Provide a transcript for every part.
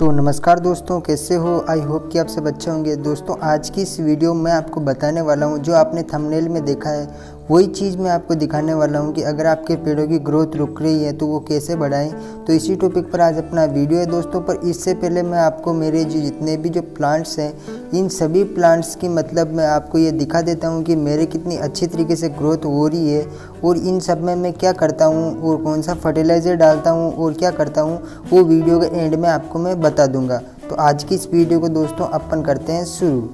तो नमस्कार दोस्तों, कैसे हो। आई होप कि आप सब अच्छे होंगे। दोस्तों, आज की इस वीडियो में आपको बताने वाला हूं, जो आपने थंबनेल में देखा है वही चीज़ मैं आपको दिखाने वाला हूं कि अगर आपके पेड़ों की ग्रोथ रुक रही है तो वो कैसे बढ़ाएं। तो इसी टॉपिक पर आज अपना वीडियो है दोस्तों। पर इससे पहले मैं आपको मेरे जितने भी जो प्लांट्स हैं, इन सभी प्लांट्स की मतलब मैं आपको ये दिखा देता हूँ कि मेरे कितनी अच्छी तरीके से ग्रोथ हो रही है और इन सब में मैं क्या करता हूँ और कौन सा फर्टिलाइज़र डालता हूँ और क्या करता हूँ, वो वीडियो के एंड में आपको मैं बता दूंगा। तो आज की इस वीडियो को दोस्तों अपन करते हैं शुरू।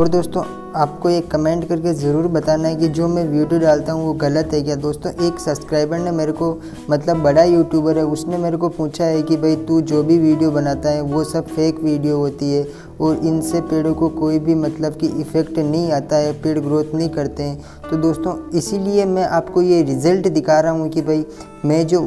और दोस्तों, आपको एक कमेंट करके ज़रूर बताना है कि जो मैं वीडियो डालता हूँ वो गलत है क्या। दोस्तों, एक सब्सक्राइबर ने मेरे को, मतलब बड़ा यूट्यूबर है, उसने मेरे को पूछा है कि भाई तू जो भी वीडियो बनाता है वो सब फेक वीडियो होती है और इनसे पेड़ों को कोई भी मतलब कि इफ़ेक्ट नहीं आता है, पेड़ ग्रोथ नहीं करते हैं। तो दोस्तों, इसीलिए मैं आपको ये रिज़ल्ट दिखा रहा हूँ कि भाई मैं जो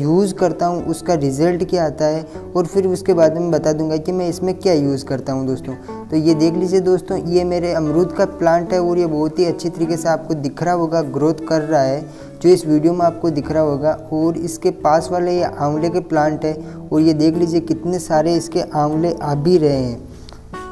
यूज़ करता हूँ उसका रिज़ल्ट क्या आता है और फिर उसके बाद में बता दूँगा कि मैं इसमें क्या यूज़ करता हूँ दोस्तों। तो ये देख लीजिए दोस्तों, ये मेरे अमरूद का प्लांट है और ये बहुत ही अच्छी तरीके से आपको दिख रहा होगा, ग्रोथ कर रहा है, जो इस वीडियो में आपको दिख रहा होगा। और इसके पास वाले ये आंवले के प्लांट है और ये देख लीजिए कितने सारे इसके आंवले आ भी रहे हैं।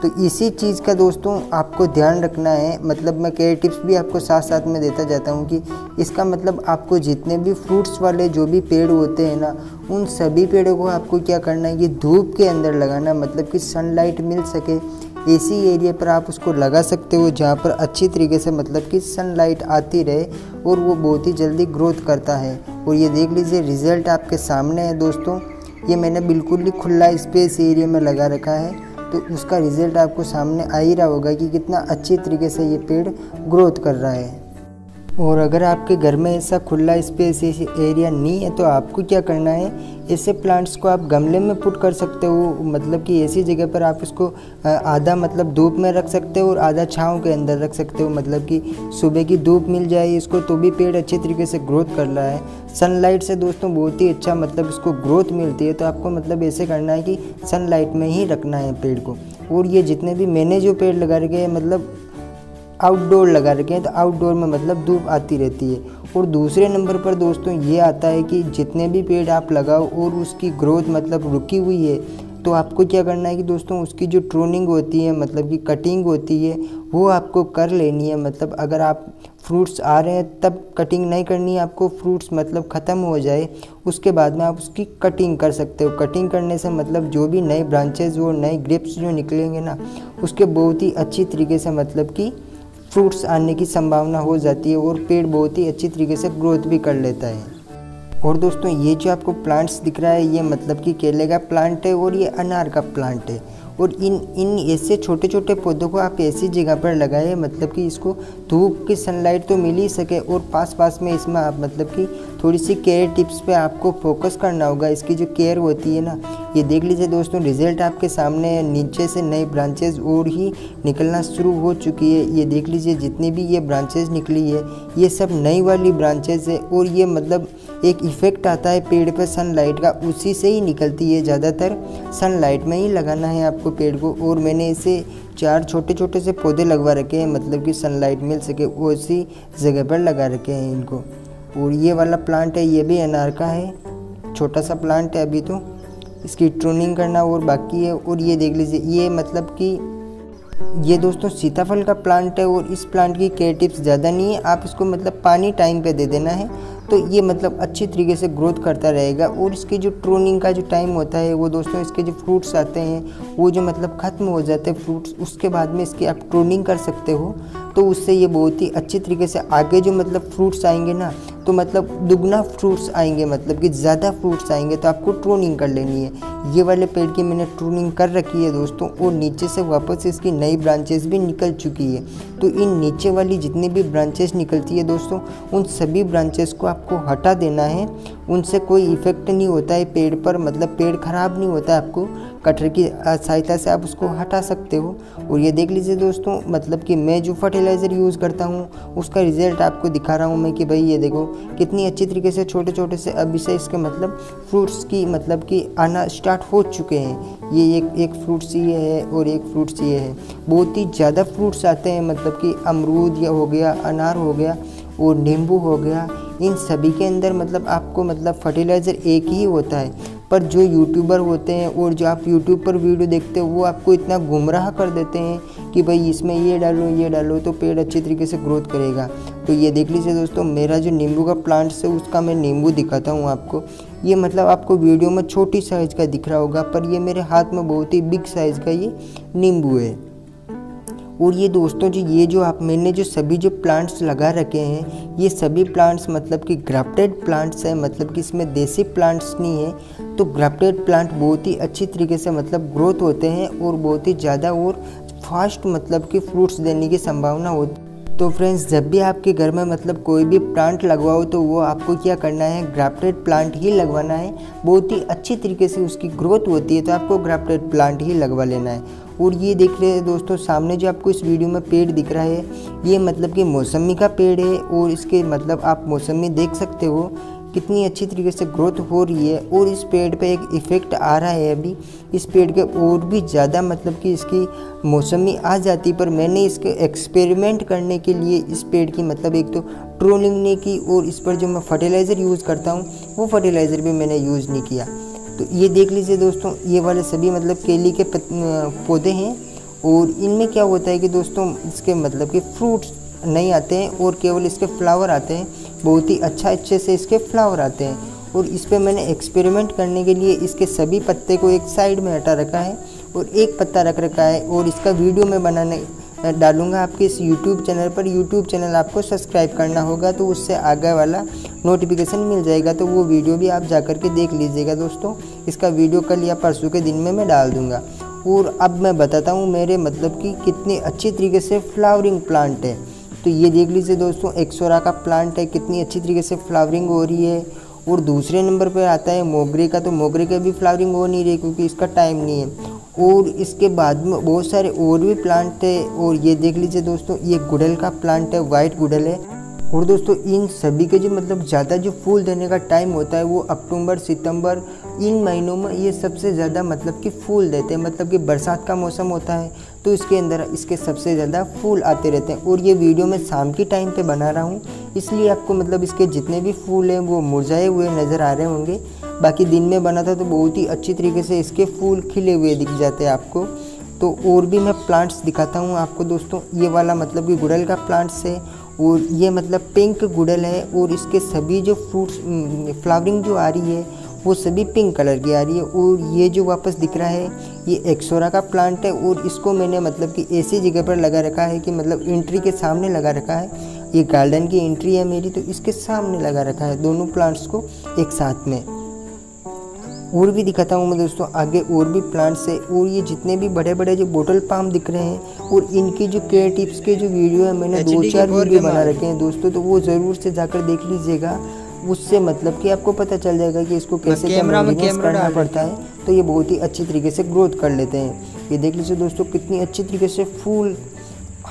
तो इसी चीज़ का दोस्तों आपको ध्यान रखना है, मतलब मैं केयर टिप्स भी आपको साथ साथ में देता जाता हूँ कि इसका मतलब आपको जितने भी फ्रूट्स वाले जो भी पेड़ होते हैं ना, उन सभी पेड़ों को आपको क्या करना है कि धूप के अंदर लगाना, मतलब कि सनलाइट मिल सके ऐसी एरिया पर आप उसको लगा सकते हो जहाँ पर अच्छी तरीके से मतलब कि सनलाइट आती रहे और वो बहुत ही जल्दी ग्रोथ करता है। और ये देख लीजिए रिज़ल्ट आपके सामने है दोस्तों। ये मैंने बिल्कुल ही खुला स्पेस एरिया में लगा रखा है, तो उसका रिज़ल्ट आपको सामने आ ही रहा होगा कि कितना अच्छी तरीके से ये पेड़ ग्रोथ कर रहा है। और अगर आपके घर में ऐसा खुला स्पेस एरिया नहीं है तो आपको क्या करना है, ऐसे प्लांट्स को आप गमले में पुट कर सकते हो, मतलब कि ऐसी जगह पर आप इसको आधा मतलब धूप में रख सकते हो और आधा छाँव के अंदर रख सकते हो, मतलब कि सुबह की धूप मिल जाए इसको तो भी पेड़ अच्छे तरीके से ग्रोथ कर रहा है। सनलाइट से दोस्तों बहुत ही अच्छा मतलब इसको ग्रोथ मिलती है। तो आपको मतलब ऐसे करना है कि सनलाइट में ही रखना है पेड़ को। और ये जितने भी मैंने जो पेड़ लगा रखे हैं, मतलब आउटडोर लगा रखे हैं, तो आउटडोर में मतलब धूप आती रहती है। और दूसरे नंबर पर दोस्तों ये आता है कि जितने भी पेड़ आप लगाओ और उसकी ग्रोथ मतलब रुकी हुई है, तो आपको क्या करना है कि दोस्तों उसकी जो ट्रूनिंग होती है, मतलब कि कटिंग होती है, वो आपको कर लेनी है। मतलब अगर आप फ्रूट्स आ रहे हैं तब कटिंग नहीं करनी है आपको, फ्रूट्स मतलब ख़त्म हो जाए उसके बाद में आप उसकी कटिंग कर सकते हो। कटिंग करने से मतलब जो भी नए ब्रांचेज और नए ग्रिप्स जो निकलेंगे ना, उसके बहुत ही अच्छी तरीके से मतलब कि फ्रूट्स आने की संभावना हो जाती है और पेड़ बहुत ही अच्छी तरीके से ग्रोथ भी कर लेता है। और दोस्तों ये जो आपको प्लांट्स दिख रहा है, ये मतलब कि केले का प्लांट है और ये अनार का प्लांट है। और इन ऐसे छोटे छोटे पौधों को आप ऐसी जगह पर लगाए, मतलब कि इसको धूप की सनलाइट तो मिल ही सके और पास पास में इसमें आप मतलब कि थोड़ी सी केयर टिप्स पे आपको फोकस करना होगा। इसकी जो केयर होती है ना, ये देख लीजिए दोस्तों रिज़ल्ट आपके सामने है। नीचे से नई ब्रांचेज और ही निकलना शुरू हो चुकी है। ये देख लीजिए जितनी भी ये ब्रांचेज निकली है, ये सब नई वाली ब्रांचेज है। और ये मतलब एक इफ़ेक्ट आता है पेड़ पर सनलाइट का, उसी से ही निकलती है। ज़्यादातर सनलाइट में ही लगाना है आपको पेड़ को। और मैंने इसे 4 छोटे छोटे से पौधे लगवा रखे हैं, मतलब कि सनलाइट मिल सके उसी जगह पर लगा रखे हैं इनको। और ये वाला प्लांट है, ये भी अनार का है, छोटा सा प्लांट है अभी, तो इसकी ट्रूनिंग करना और बाकी है। और ये देख लीजिए, ये मतलब कि ये दोस्तों सीताफल का प्लांट है और इस प्लांट की केयर टिप्स ज़्यादा नहीं है, आप इसको मतलब पानी टाइम पे दे देना है, तो ये मतलब अच्छी तरीके से ग्रोथ करता रहेगा। और इसकी जो ट्रूनिंग का जो टाइम होता है वो दोस्तों, इसके जो फ्रूट्स आते हैं वो जो मतलब ख़त्म हो जाते हैं फ्रूट्स, उसके बाद में इसकी आप ट्रूनिंग कर सकते हो, तो उससे ये बहुत ही अच्छी तरीके से आगे जो मतलब फ्रूट्स आएंगे ना, तो मतलब दुगना फ्रूट्स आएंगे, मतलब कि ज़्यादा फ्रूट्स आएंगे, तो आपको ट्रूनिंग कर लेनी है। ये वाले पेड़ की मैंने ट्रूनिंग कर रखी है दोस्तों। और नीचे से वापस इसकी नई ब्रांचेस भी निकल चुकी है। तो इन नीचे वाली जितनी भी ब्रांचेस निकलती है दोस्तों, उन सभी ब्रांचेस को आपको हटा देना है। उनसे कोई इफ़ेक्ट नहीं होता है पेड़ पर, मतलब पेड़ ख़राब नहीं होता है। आपको कटर की सहायता से आप उसको हटा सकते हो। और ये देख लीजिए दोस्तों, मतलब कि मैं जो फर्टिलाइज़र यूज़ करता हूँ उसका रिज़ल्ट आपको दिखा रहा हूँ मैं कि भाई ये देखो कितनी अच्छी तरीके से छोटे छोटे से अभी से इसके मतलब फ्रूट्स की मतलब कि आना स्टार्ट हो चुके हैं। ये एक फ्रूट्स ये है और एक फ्रूट्स ये है, बहुत ही ज़्यादा फ्रूट्स आते हैं, मतलब कि अमरूद या हो गया, अनार हो गया और नींबू हो गया। इन सभी के अंदर मतलब आपको मतलब फर्टिलाइज़र एक ही होता है, पर जो यूट्यूबर होते हैं और जो आप यूट्यूब पर वीडियो देखते हो वो आपको इतना गुमराह कर देते हैं कि भाई इसमें ये डालो तो पेड़ अच्छे तरीके से ग्रोथ करेगा। तो ये देख लीजिए दोस्तों, मेरा जो नींबू का प्लांट्स है उसका मैं नींबू दिखाता हूँ आपको। ये मतलब आपको वीडियो में छोटी साइज़ का दिख रहा होगा, पर ये मेरे हाथ में बहुत ही बिग साइज़ का ये नींबू है। और ये दोस्तों जो मैंने जो सभी जो प्लांट्स लगा रखे हैं, ये सभी प्लांट्स मतलब कि ग्राफ्टेड प्लांट्स हैं, मतलब कि इसमें देसी प्लांट्स नहीं है। तो ग्राफ्टेड प्लांट बहुत ही अच्छी तरीके से मतलब ग्रोथ होते हैं और बहुत ही ज़्यादा और फास्ट मतलब कि फ्रूट्स देने की संभावना होती है। तो फ्रेंड्स, जब भी आपके घर में मतलब कोई भी प्लांट लगवाओ तो वो आपको क्या करना है, ग्राफ्टेड प्लांट ही लगवाना है। बहुत ही अच्छी तरीके से उसकी ग्रोथ होती है, तो आपको ग्राफ्टेड प्लांट ही लगवा लेना है। और ये देख रहे हैं दोस्तों, सामने जो आपको इस वीडियो में पेड़ दिख रहा है, ये मतलब कि मौसमी का पेड़ है। और इसके मतलब आप मौसमी देख सकते हो कितनी अच्छी तरीके से ग्रोथ हो रही है। और इस पेड़ पे एक इफ़ेक्ट आ रहा है अभी, इस पेड़ के और भी ज़्यादा मतलब कि इसकी मौसमी आ जाती। पर मैंने इसके एक्सपेरिमेंट करने के लिए इस पेड़ की मतलब एक तो ट्रोलिंग नहीं की, और इस पर जो मैं फर्टिलाइज़र यूज़ करता हूँ वो फर्टिलाइज़र भी मैंने यूज़ नहीं किया। तो ये देख लीजिए दोस्तों, ये वाले सभी मतलब केली के पौधे हैं। और इनमें क्या होता है कि दोस्तों इसके मतलब कि फ्रूट्स नहीं आते हैं और केवल इसके फ्लावर आते हैं। बहुत ही अच्छे से इसके फ्लावर आते हैं। और इस पे मैंने एक्सपेरिमेंट करने के लिए इसके सभी पत्ते को एक साइड में हटा रखा है और एक पत्ता रख रखा है। और इसका वीडियो मैं बनाने डालूंगा आपके इस YouTube चैनल पर। YouTube चैनल आपको सब्सक्राइब करना होगा, तो उससे आगे वाला नोटिफिकेशन मिल जाएगा। तो वो वीडियो भी आप जा कर के देख लीजिएगा दोस्तों। इसका वीडियो कल या परसों के दिन में मैं डाल दूंगा। और अब मैं बताता हूँ मेरे मतलब कि कितने अच्छी तरीके से फ्लावरिंग प्लांट है। तो ये देख लीजिए दोस्तों, एक्सोरा का प्लांट है, कितनी अच्छी तरीके से फ्लावरिंग हो रही है। और दूसरे नंबर पर आता है मोगरे का, तो मोगरे का भी फ्लावरिंग हो नहीं रही क्योंकि इसका टाइम नहीं है। और इसके बाद में बहुत सारे और भी प्लांट है। और ये देख लीजिए दोस्तों, ये गुड़हल का प्लांट है, वाइट गुड़हल है। और दोस्तों इन सभी के जो मतलब ज़्यादा जो फूल देने का टाइम होता है वो अक्टूबर सितंबर, इन महीनों में ये सबसे ज़्यादा मतलब कि फूल देते हैं। मतलब कि बरसात का मौसम होता है तो इसके अंदर इसके सबसे ज़्यादा फूल आते रहते हैं। और ये वीडियो मैं शाम के टाइम पे बना रहा हूँ, इसलिए आपको मतलब इसके जितने भी फूल हैं वो मुरझाए हुए नज़र आ रहे होंगे। बाकी दिन में बना था तो बहुत ही अच्छी तरीके से इसके फूल खिले हुए दिख जाते हैं आपको। तो और भी मैं प्लांट्स दिखाता हूँ आपको दोस्तों। ये वाला मतलब कि गुड़हल का प्लांट्स है, और ये मतलब पिंक गुड़हल है। और इसके सभी जो फ्रूट्स फ्लावरिंग जो आ रही है वो सभी पिंक कलर की आ रही है। और ये जो वापस दिख रहा है ये एक्सोरा का प्लांट है। और इसको मैंने मतलब कि ऐसी जगह पर लगा रखा है कि मतलब एंट्री के सामने लगा रखा है। ये गार्डन की एंट्री है मेरी, तो इसके सामने लगा रखा है दोनों प्लांट्स को एक साथ में। और भी दिखाता हूँ मैं दोस्तों आगे, और भी प्लांट्स है। और ये जितने भी बड़े बड़े जो बोटल पाम दिख रहे हैं, और इनकी जो केयर टिप्स के जो वीडियो है मैंने दो चार वीडियो बना रखे हैं दोस्तों, तो वो ज़रूर से जाकर देख लीजिएगा। उससे मतलब कि आपको पता चल जाएगा कि इसको कैसे मेंटेनेंस करना पड़ता है। तो ये बहुत ही अच्छी तरीके से ग्रोथ कर लेते हैं। ये देख लीजिए दोस्तों, कितनी अच्छी तरीके से फूल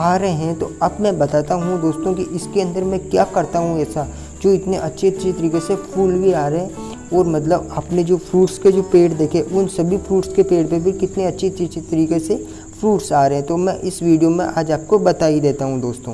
आ रहे हैं। तो अब मैं बताता हूँ दोस्तों कि इसके अंदर मैं क्या करता हूँ ऐसा जो इतने अच्छे तरीके से फूल भी आ रहे हैं। और मतलब आपने जो फ्रूट्स के जो पेड़ देखे, उन सभी फ्रूट्स के पेड़ पे भी कितने अच्छे तरीके से फ्रूट्स आ रहे हैं, तो मैं इस वीडियो में आज आपको बता ही देता हूँ दोस्तों।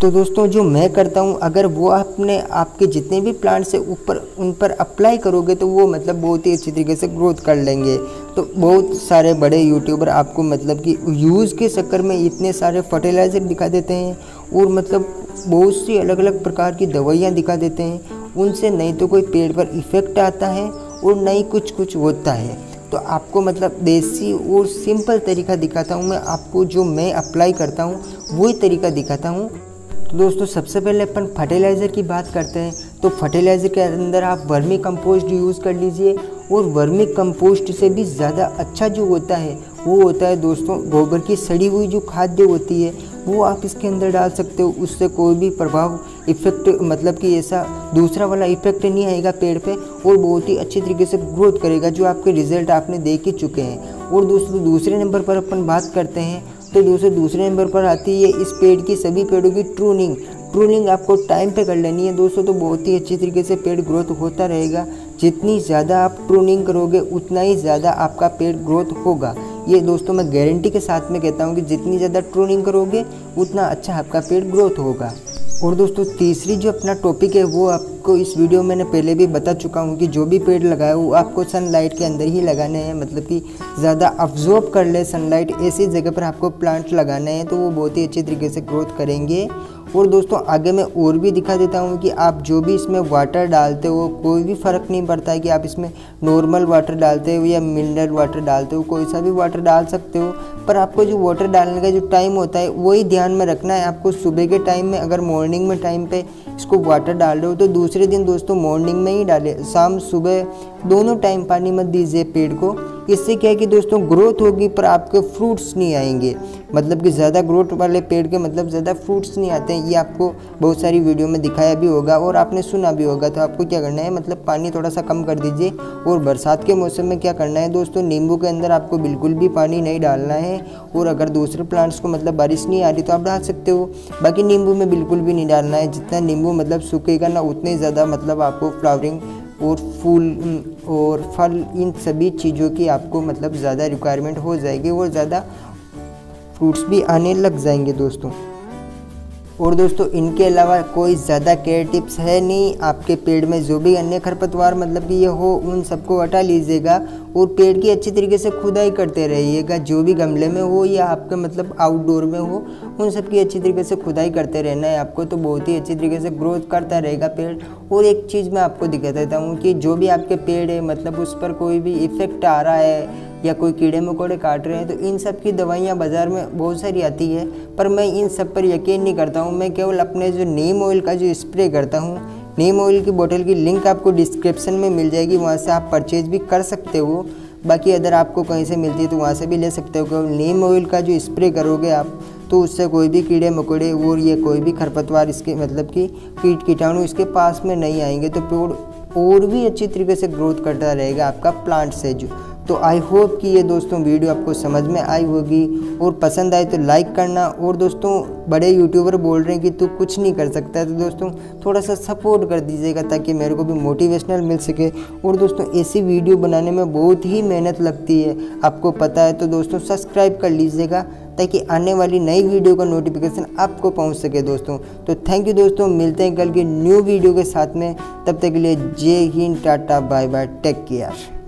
तो दोस्तों जो मैं करता हूँ, अगर वो आपने आपके जितने भी प्लांट्स से ऊपर उन पर अप्लाई करोगे तो वो मतलब बहुत ही अच्छी तरीके से ग्रोथ कर लेंगे। तो बहुत सारे बड़े यूट्यूबर आपको मतलब कि यूज़ के चक्कर में इतने सारे फर्टिलाइज़र दिखा देते हैं, और मतलब बहुत सी अलग अलग प्रकार की दवाइयाँ दिखा देते हैं। उनसे नहीं तो कोई पेड़ पर इफ़ेक्ट आता है और नहीं कुछ होता है। तो आपको मतलब देसी और सिंपल तरीका दिखाता हूँ मैं आपको, जो मैं अप्लाई करता हूँ वही तरीका दिखाता हूँ। तो दोस्तों सबसे पहले अपन फर्टिलाइज़र की बात करते हैं। तो फर्टिलाइज़र के अंदर आप वर्मी कंपोस्ट यूज़ कर लीजिए। और वर्मी कंपोस्ट से भी ज़्यादा अच्छा जो होता है वो होता है दोस्तों गोबर की सड़ी हुई जो खाद्य होती है, वो आप इसके अंदर डाल सकते हो। उससे कोई भी प्रभाव इफ़ेक्ट मतलब कि ऐसा दूसरा वाला इफ़ेक्ट नहीं आएगा पेड़ पे, और बहुत ही अच्छे तरीके से ग्रोथ करेगा, जो आपके रिजल्ट आपने देख ही चुके हैं। और दोस्तों दूसरे नंबर पर अपन बात करते हैं, तो दोस्तों दूसरे नंबर पर आती है इस पेड़ की सभी पेड़ों की ट्रूनिंग। ट्रूनिंग आपको टाइम पे कर लेनी है दोस्तों, तो बहुत ही अच्छी तरीके से पेड़ ग्रोथ होता रहेगा। जितनी ज़्यादा आप ट्रूनिंग करोगे उतना ही ज़्यादा आपका पेड़ ग्रोथ होगा। ये दोस्तों मैं गारंटी के साथ में कहता हूँ कि जितनी ज़्यादा ट्रूनिंग करोगे उतना अच्छा आपका पेड़ ग्रोथ होगा। और दोस्तों तीसरी जो अपना टॉपिक है वो आपको इस वीडियो में मैंने पहले भी बता चुका हूँ कि जो भी पेड़ लगाए वो आपको सनलाइट के अंदर ही लगाने हैं, मतलब कि ज़्यादा अब्जॉर्ब कर ले सनलाइट, ऐसी जगह पर आपको प्लांट लगाने हैं तो वो बहुत ही अच्छे तरीके से ग्रोथ करेंगे। और दोस्तों आगे मैं और भी दिखा देता हूँ कि आप जो भी इसमें वाटर डालते हो कोई भी फ़र्क नहीं पड़ता है कि आप इसमें नॉर्मल वाटर डालते हो या मिनरल वाटर डालते हो, कोई सा भी वाटर डाल सकते हो, पर आपको जो वाटर डालने का जो टाइम होता है वही ध्यान में रखना है। आपको सुबह के टाइम में, अगर मॉर्निंग में टाइम पे इसको वाटर डाल रहे हो तो दूसरे दिन दोस्तों मॉर्निंग में ही डालें, शाम सुबह दोनों टाइम पानी मत दीजिए पेड़ को। इससे क्या है कि दोस्तों ग्रोथ होगी पर आपके फ्रूट्स नहीं आएंगे, मतलब कि ज़्यादा ग्रोथ वाले पेड़ के मतलब ज़्यादा फ्रूट्स नहीं आते हैं, ये आपको बहुत सारी वीडियो में दिखाया भी होगा और आपने सुना भी होगा। तो आपको क्या करना है, मतलब पानी थोड़ा सा कम कर दीजिए। और बरसात के मौसम में क्या करना है दोस्तों, नींबू के अंदर आपको बिल्कुल भी पानी नहीं डालना है। और अगर दूसरे प्लांट्स को मतलब बारिश नहीं आ रही तो आप डाल सकते हो, बाकी नींबू में बिल्कुल भी नहीं डालना है। जितना नींबू मतलब सूखेगा ना उतने ज़्यादा मतलब आपको फ्लावरिंग और फूल और फल इन सभी चीज़ों की आपको मतलब ज़्यादा रिक्वायरमेंट हो जाएगी और ज़्यादा फ्रूट्स भी आने लग जाएंगे दोस्तों। और दोस्तों इनके अलावा कोई ज़्यादा केयर टिप्स है नहीं, आपके पेड़ में जो भी अन्य खरपतवार मतलब कि ये हो उन सबको हटा लीजिएगा और पेड़ की अच्छी तरीके से खुदाई करते रहिएगा, जो भी गमले में हो या आपके मतलब आउटडोर में हो उन सब की अच्छी तरीके से खुदाई करते रहना है आपको, तो बहुत ही अच्छी तरीके से ग्रोथ करता रहेगा पेड़। और एक चीज़ मैं आपको दिखा देता हूँ कि जो भी आपके पेड़ है मतलब उस पर कोई भी इफेक्ट आ रहा है या कोई कीड़े मकोड़े काट रहे हैं तो इन सब की दवाइयाँ बाज़ार में बहुत सारी आती है, पर मैं इन सब पर यकीन नहीं करता हूँ। मैं केवल अपने जो नीम ऑयल का जो स्प्रे करता हूँ, नीम ऑयल की बोतल की लिंक आपको डिस्क्रिप्शन में मिल जाएगी, वहाँ से आप परचेज भी कर सकते हो। बाकी अगर आपको कहीं से मिलती है तो वहाँ से भी ले सकते हो। केवल नीम ऑयल का जो स्प्रे करोगे आप तो उससे कोई भी कीड़े मकोड़े और ये कोई भी खरपतवार इसके मतलब कि कीट कीटाणु इसके पास में नहीं आएंगे, तो पेड़ और भी अच्छी तरीके से ग्रोथ करता रहेगा आपका प्लांट से जो। तो आई होप कि ये दोस्तों वीडियो आपको समझ में आई होगी और पसंद आए तो लाइक करना। और दोस्तों बड़े यूट्यूबर बोल रहे हैं कि तू कुछ नहीं कर सकता, तो दोस्तों थोड़ा सा सपोर्ट कर दीजिएगा ताकि मेरे को भी मोटिवेशनल मिल सके। और दोस्तों ऐसी वीडियो बनाने में बहुत ही मेहनत लगती है आपको पता है, तो दोस्तों सब्सक्राइब कर लीजिएगा ताकि आने वाली नई वीडियो का नोटिफिकेशन आपको पहुंच सके दोस्तों। तो थैंक यू दोस्तों, मिलते हैं कल की न्यू वीडियो के साथ में, तब तक के लिए जय Hind, tata, bye bye, take care.